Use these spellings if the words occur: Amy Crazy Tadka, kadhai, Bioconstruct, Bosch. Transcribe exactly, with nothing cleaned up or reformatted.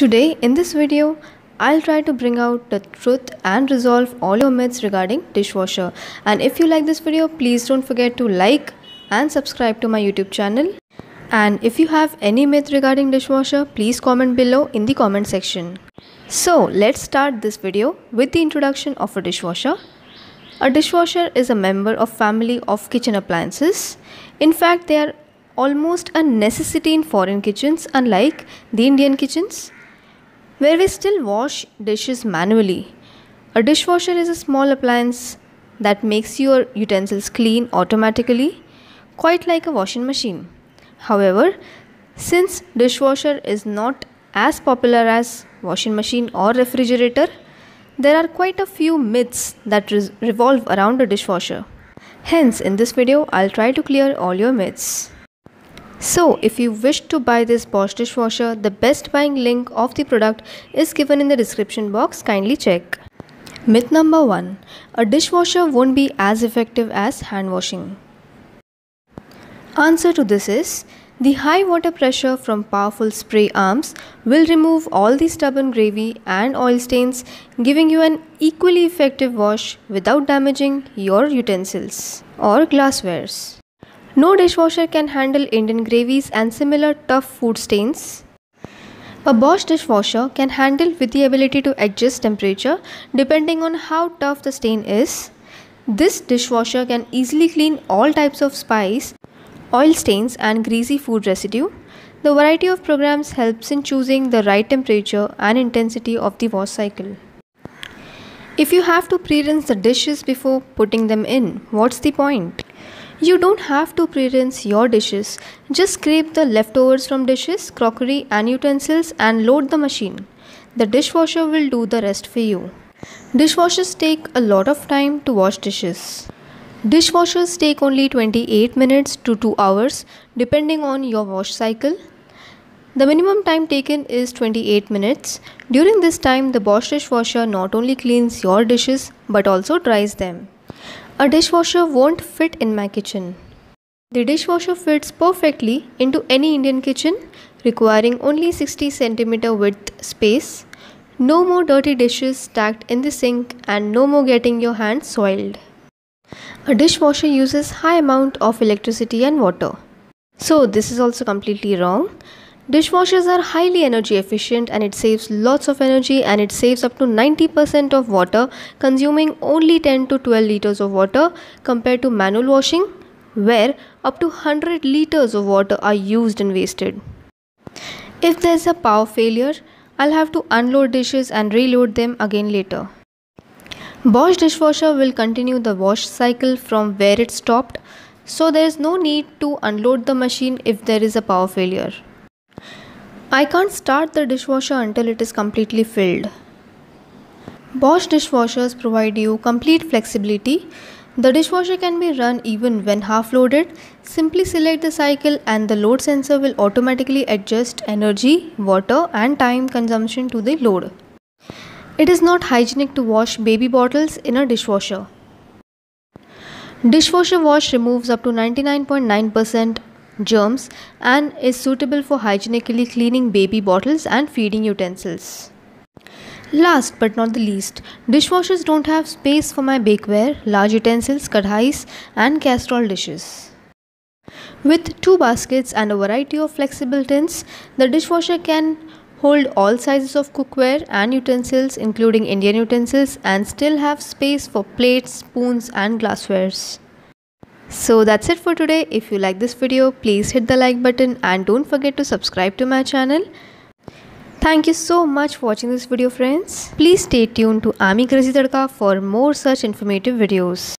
Today in this video, I'll try to bring out the truth and resolve all your myths regarding dishwasher. And if you like this video, please don't forget to like and subscribe to my YouTube channel. And if you have any myth regarding dishwasher, please comment below in the comment section. So let's start this video with the introduction of a dishwasher. A dishwasher is a member of family of kitchen appliances. In fact, they are almost a necessity in foreign kitchens, unlike the Indian kitchens, where we still wash dishes manually. A dishwasher is a small appliance that makes your utensils clean automatically, quite like a washing machine. However, since dishwasher is not as popular as washing machine or refrigerator, there are quite a few myths that re- revolve around a dishwasher. Hence, in this video, I'll try to clear all your myths. So, if you wish to buy this Bosch dishwasher, the best buying link of the product is given in the description box. Kindly check. Myth number one. A dishwasher won't be as effective as hand washing. Answer to this is, the high water pressure from powerful spray arms will remove all the stubborn gravy and oil stains, giving you an equally effective wash without damaging your utensils or glasswares. No dishwasher can handle Indian gravies and similar tough food stains. A Bosch dishwasher can handle with the ability to adjust temperature depending on how tough the stain is. This dishwasher can easily clean all types of spice, oil stains and greasy food residue. The variety of programs helps in choosing the right temperature and intensity of the wash cycle. If you have to pre-rinse the dishes before putting them in, what's the point? You don't have to pre-rinse your dishes. Just scrape the leftovers from dishes, crockery and utensils and load the machine. The dishwasher will do the rest for you. Dishwashers take a lot of time to wash dishes. Dishwashers take only twenty-eight minutes to two hours depending on your wash cycle. The minimum time taken is twenty-eight minutes. During this time, the Bosch dishwasher not only cleans your dishes but also dries them. A dishwasher won't fit in my kitchen. The dishwasher fits perfectly into any Indian kitchen, requiring only sixty centimeter width space. No more dirty dishes stacked in the sink and no more getting your hands soiled. A dishwasher uses high amount of electricity and water. So this is also completely wrong. Dishwashers are highly energy efficient and it saves lots of energy, and it saves up to ninety percent of water, consuming only ten to twelve liters of water compared to manual washing, where up to one hundred liters of water are used and wasted. If there's a power failure, I'll have to unload dishes and reload them again later. Bosch dishwasher will continue the wash cycle from where it stopped, so there is no need to unload the machine if there is a power failure. I can't start the dishwasher until it is completely filled. Bosch dishwashers provide you complete flexibility. The dishwasher can be run even when half loaded. Simply select the cycle and the load sensor will automatically adjust energy, water and time consumption to the load. It is not hygienic to wash baby bottles in a dishwasher. Dishwasher wash removes up to ninety-nine point nine percent germs and is suitable for hygienically cleaning baby bottles and feeding utensils. Last but not the least, dishwashers don't have space for my bakeware, large utensils, kadhais and casserole dishes. With two baskets and a variety of flexible tins, the dishwasher can hold all sizes of cookware and utensils, including Indian utensils, and still have space for plates, spoons and glasswares. So that's it for today. If you like this video, please hit the like button and don't forget to subscribe to my channel. Thank you so much for watching this video, friends. Please stay tuned to Amy Crazy Tadka for more such informative videos.